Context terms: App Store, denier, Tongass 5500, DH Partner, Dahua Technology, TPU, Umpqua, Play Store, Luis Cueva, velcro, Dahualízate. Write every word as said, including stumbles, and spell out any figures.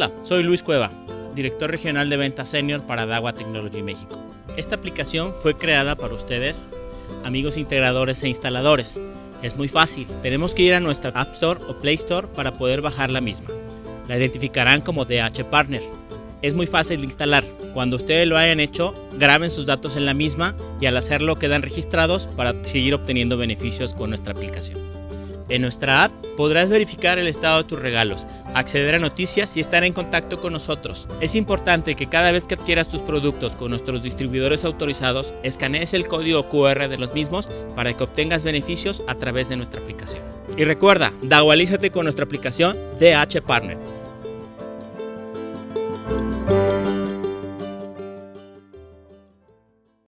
Hola, soy Luis Cueva, director regional de ventas senior para Dahua Technology México. Esta aplicación fue creada para ustedes, amigos integradores e instaladores. Es muy fácil, tenemos que ir a nuestra App Store o Play Store para poder bajar la misma. La identificarán como D H Partner. Es muy fácil de instalar. Cuando ustedes lo hayan hecho, graben sus datos en la misma y al hacerlo quedan registrados para seguir obteniendo beneficios con nuestra aplicación. En nuestra app podrás verificar el estado de tus regalos, acceder a noticias y estar en contacto con nosotros. Es importante que cada vez que adquieras tus productos con nuestros distribuidores autorizados, escanees el código Q R de los mismos para que obtengas beneficios a través de nuestra aplicación. Y recuerda, Dahualízate con nuestra aplicación D H Partner.